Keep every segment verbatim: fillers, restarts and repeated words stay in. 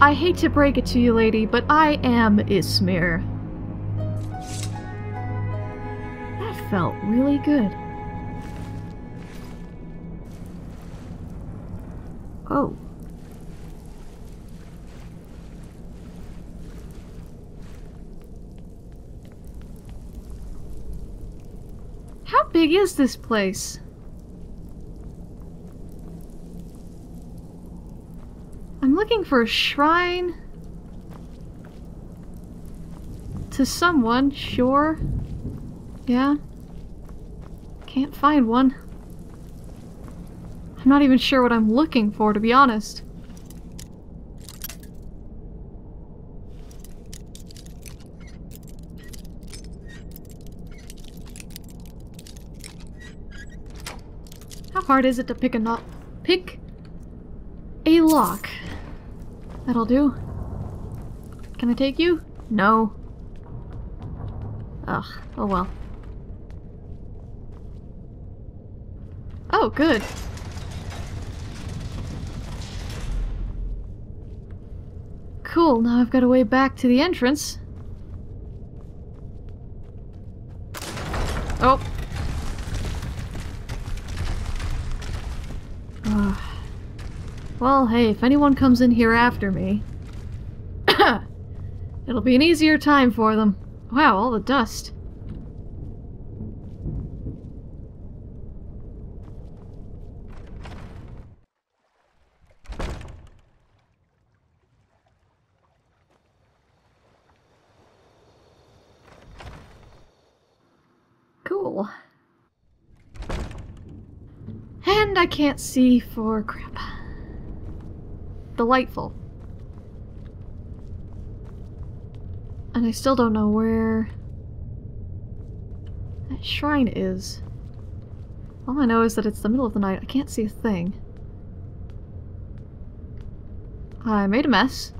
I hate to break it to you, lady, but I am Ysmir. That felt really good. Oh. How big is this place? I'm looking for a shrine to someone, sure. Yeah. Can't find one. I'm not even sure what I'm looking for, to be honest. Hard is it to pick a knot? Pick a lock. That'll do. Can I take you? No. Ugh. Oh well. Oh, good. Cool. Now I've got a way back to the entrance. Oh. Well, hey, if anyone comes in here after me, it'll be an easier time for them. Wow, all the dust. Cool. And I can't see for crap. Delightful. And I still don't know where that shrine is. All I know is that it's the middle of the night. I can't see a thing. I made a mess.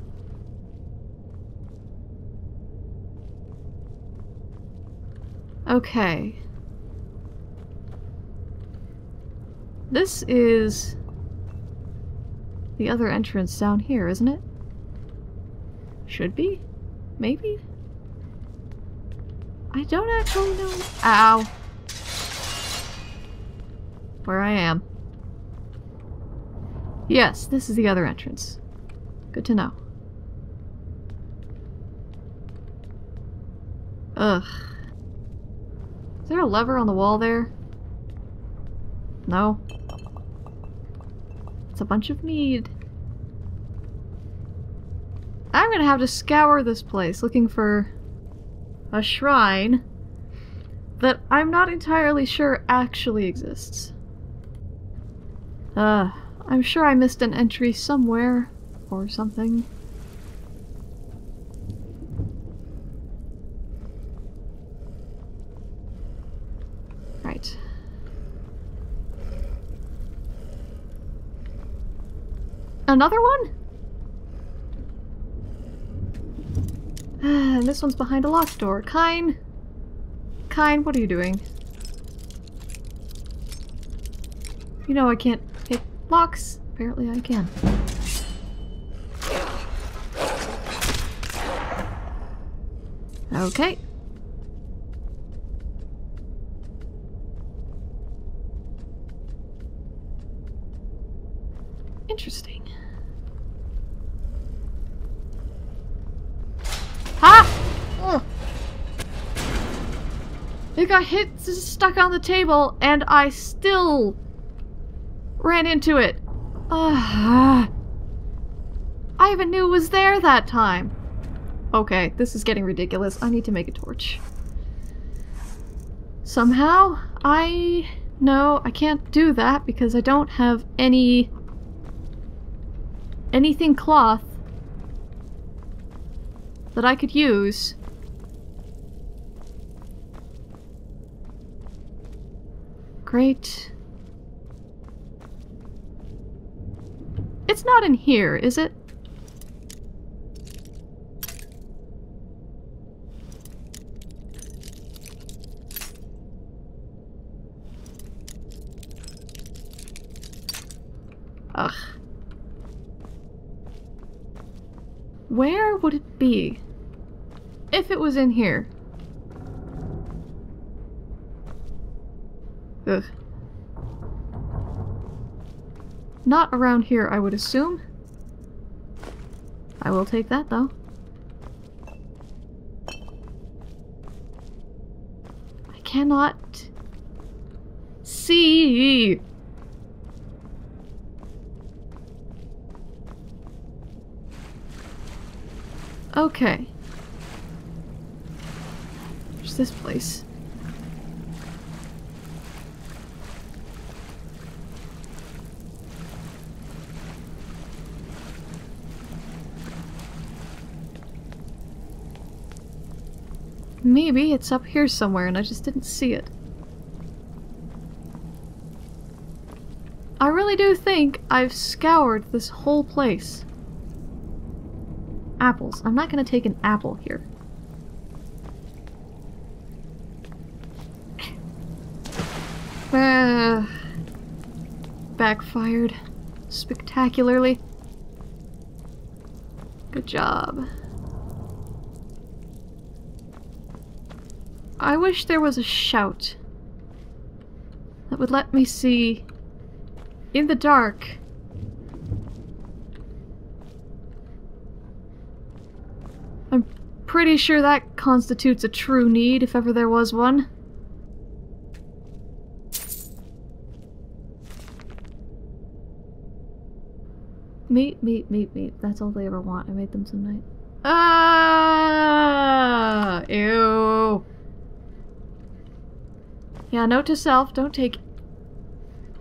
Okay. This is the other entrance down here, isn't it? Should be? Maybe? I don't actually know. Ow! Where I am. Yes, this is the other entrance. Good to know. Ugh. Is there a lever on the wall there? No. A bunch of mead. I'm gonna have to scour this place looking for a shrine that I'm not entirely sure actually exists. Uh, I'm sure I missed an entry somewhere or something. Right. Another one? And this one's behind a locked door. Kine! Kine, what are you doing? You know I can't pick locks. Apparently I can. Okay. Interesting. It got hit, stuck on the table, and I still ran into it. Uh, I even knew it was there that time. Okay, this is getting ridiculous. I need to make a torch. Somehow, I... No, I can't do that because I don't have any... anything cloth that I could use. Great. It's not in here, is it? Ugh. Where would it be? If it was in here. Ugh. Not around here, I would assume. I will take that, though. I cannot see. Okay. There's this place. Maybe it's up here somewhere and I just didn't see it. I really do think I've scoured this whole place. Apples. I'm not gonna take an apple here. Uh, backfired spectacularly. Good job. I wish there was a shout that would let me see in the dark. I'm pretty sure that constitutes a true need, if ever there was one. Meat, meat, meat, meat. That's all they ever want. I made them some night. Ah! Ew! Yeah, note to self, don't take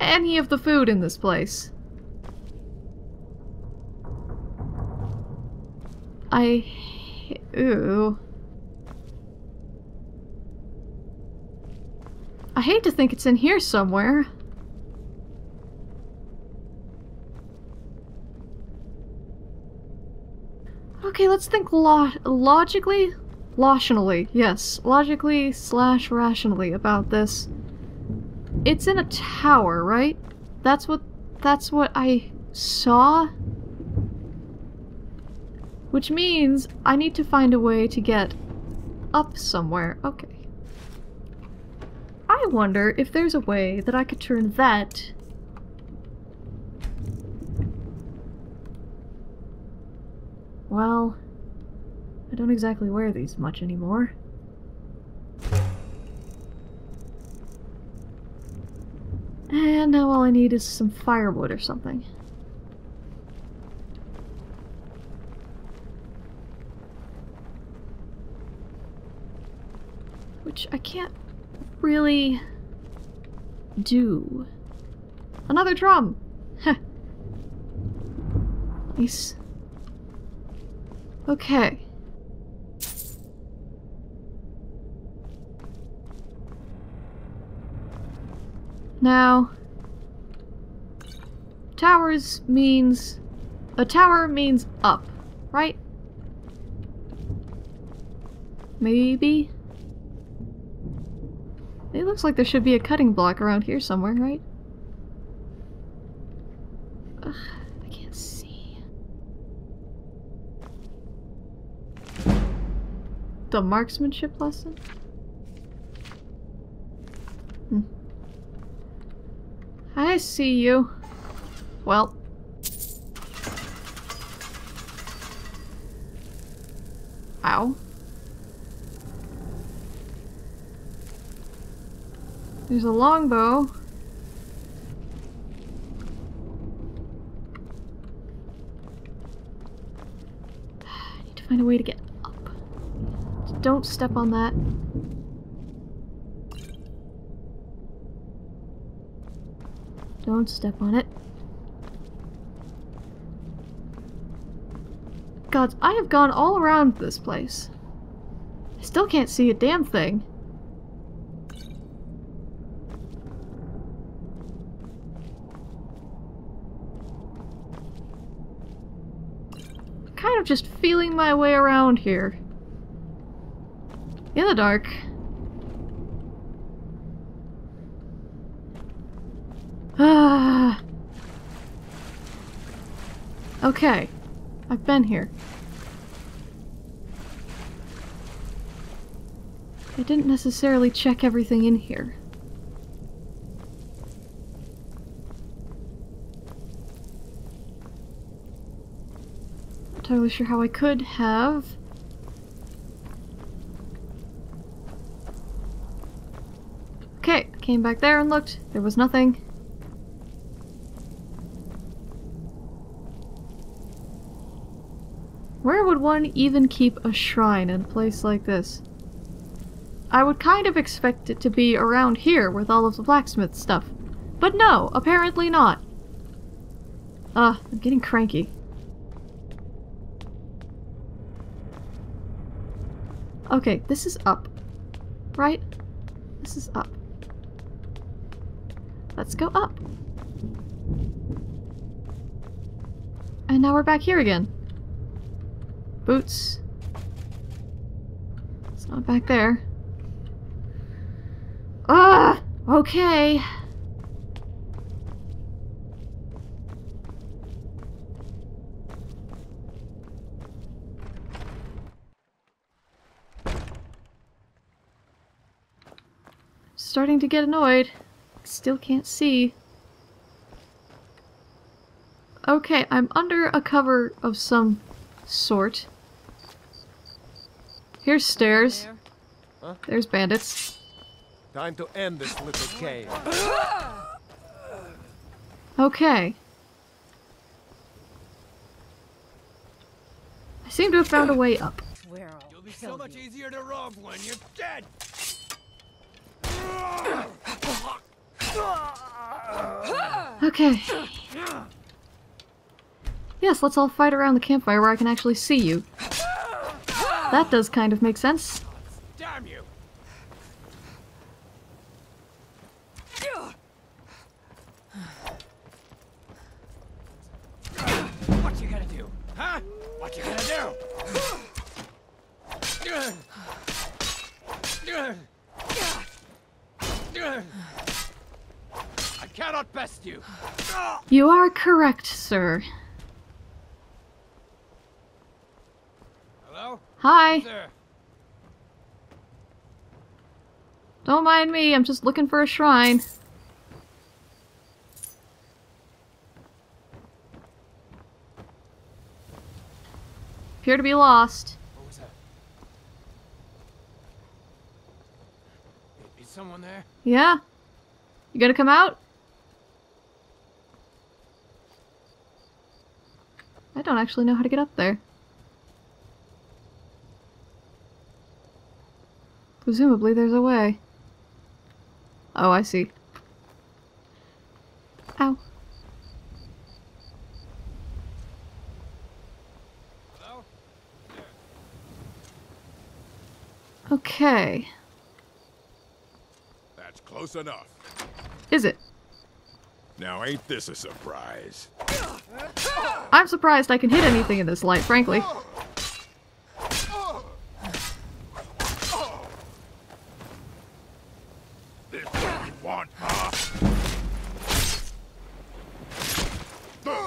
any of the food in this place. I... Ooh. I hate to think it's in here somewhere. Okay, let's think lo logically, rationally, yes, logically slash rationally about this. It's in a tower, right? That's what that's what I saw. Which means I need to find a way to get up somewhere. Okay. I wonder if there's a way that I could turn that well, I don't exactly wear these much anymore. And now all I need is some firewood or something. Which I can't really do. Another drum! Heh. Nice. Okay. Now, towers means... a tower means up, right? Maybe? It looks like there should be a cutting block around here somewhere, right? Ugh, I can't see. The marksmanship lesson? Hmm. I see you. Well. Ow. There's a longbow. I need to find a way to get up. Don't step on that. Don't step on it. Gods, I have gone all around this place. I still can't see a damn thing. I'm kind of just feeling my way around here. In the dark. Ah. Okay. I've been here. I didn't necessarily check everything in here. Not entirely sure how I could have. Okay, came back there and looked. There was nothing. Where would one even keep a shrine in a place like this? I would kind of expect it to be around here with all of the blacksmith stuff. But no, apparently not. Ugh, I'm getting cranky. Okay, this is up. Right? This is up. Let's go up. And now we're back here again. Boots. It's not back there. Ah! Okay! Starting to get annoyed. Still can't see. Okay, I'm under a cover of some sort. Here's stairs. Huh? There's bandits. Time to end this little cave. Okay. I seem to have found a way up. You'll be so much easier to rob when you're dead. Okay. Yes, let's all fight around the campfire where I can actually see you. That does kind of make sense. Damn you! What you gonna do? Huh? What you gonna do? I cannot best you. You are correct, sir. Hi! There. Don't mind me, I'm just looking for a shrine. Appear to be lost. What was that? Is someone there? Yeah? You gonna come out? I don't actually know how to get up there. Presumably there's a way. Oh, I see. Ow. Okay. That's close enough. Is it? Now ain't this a surprise? I'm surprised I can hit anything in this light, frankly.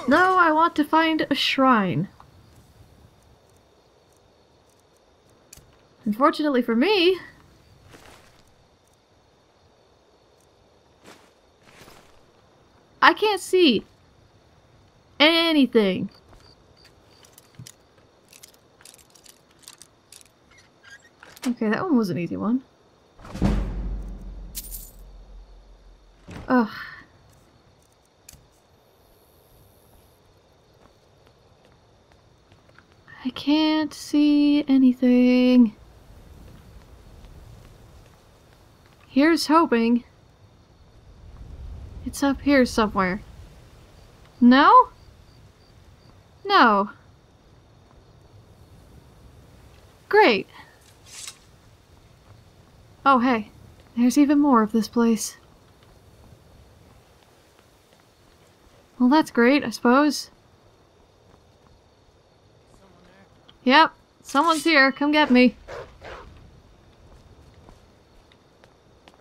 No, I want to find a shrine. Unfortunately for me, I can't see anything. Okay, that one was an easy one. Ugh. I can't see anything. Here's hoping. It's up here somewhere. No? No. Great. Oh, hey. There's even more of this place. Well, that's great, I suppose. Yep, someone's here. Come get me.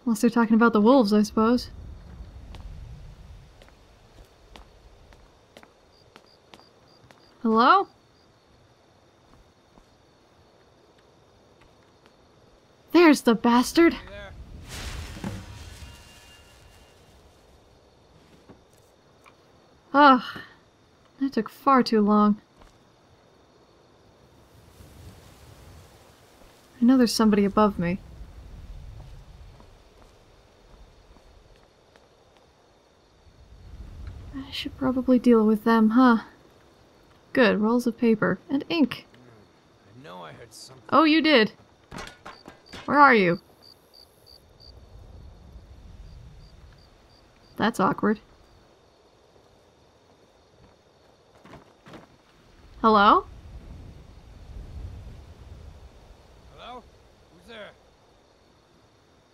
Unless they're talking about the wolves, I suppose. Hello? There There's the bastard! Ugh, oh, that took far too long. I know there's somebody above me. I should probably deal with them, huh? Good, rolls of paper. And ink! I know I heard something. Oh, you did! Where are you? That's awkward. Hello? Hello? Who's there?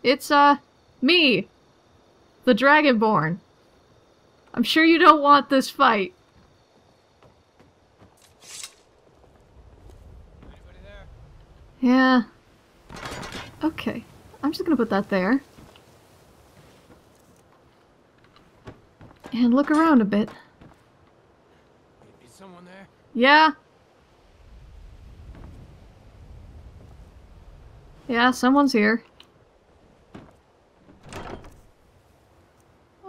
It's, uh, me! The Dragonborn. I'm sure you don't want this fight. Anybody there? Yeah. Okay. I'm just gonna put that there. And look around a bit. Is someone there? Yeah. Yeah, someone's here.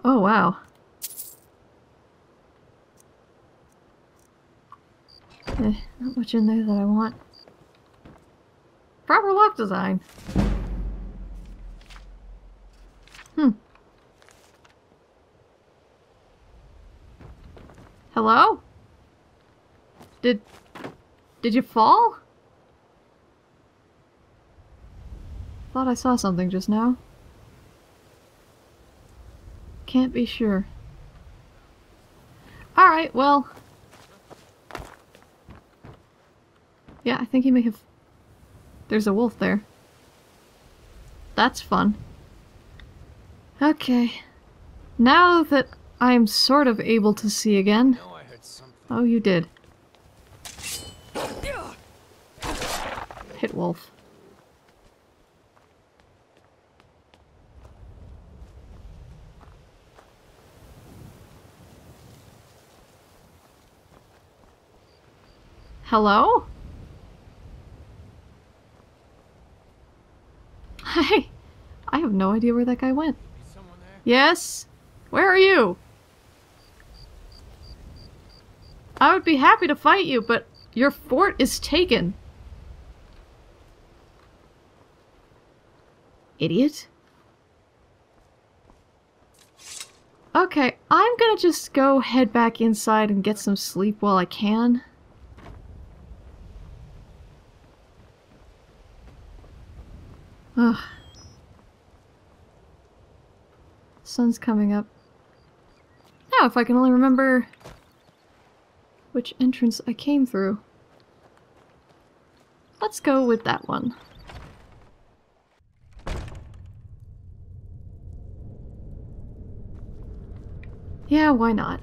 Oh, wow. Eh, not much in there that I want. Proper lock design. Hmm. Hello? Did... Did you fall? Thought I saw something just now. Can't be sure. Alright, well... Yeah, I think he may have... There's a wolf there. That's fun. Okay. Now that I'm sort of able to see again... I know I heard something. Oh, you did. Hit wolf. Hello? Hey, I have no idea where that guy went. Is someone there? Yes? Where are you? I would be happy to fight you, but your fort is taken. Idiot. Okay, I'm gonna just go head back inside and get some sleep while I can. Ugh. Sun's coming up. Now, if I can only remember which entrance I came through. Let's go with that one. Yeah, why not?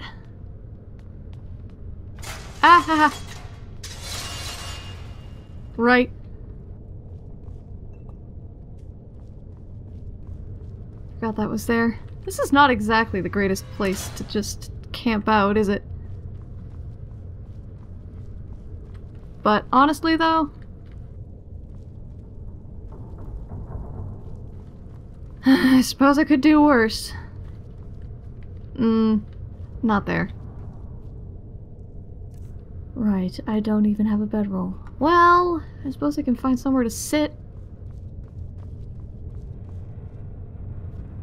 Ah ha ha! Right. Forgot that was there. This is not exactly the greatest place to just camp out, is it? But honestly, though... I suppose I could do worse. Mmm, not there. Right, I don't even have a bedroll. Well, I suppose I can find somewhere to sit.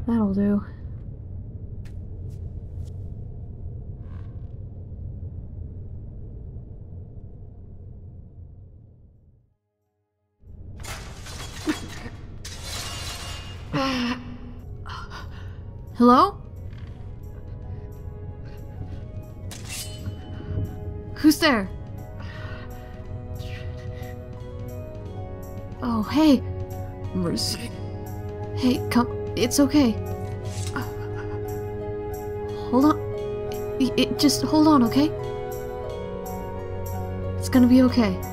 That'll do. Hello? Who's there? Oh, hey. Mercy. Hey, come. It's okay. Uh, hold on. It, it, just hold on, okay? It's gonna be okay.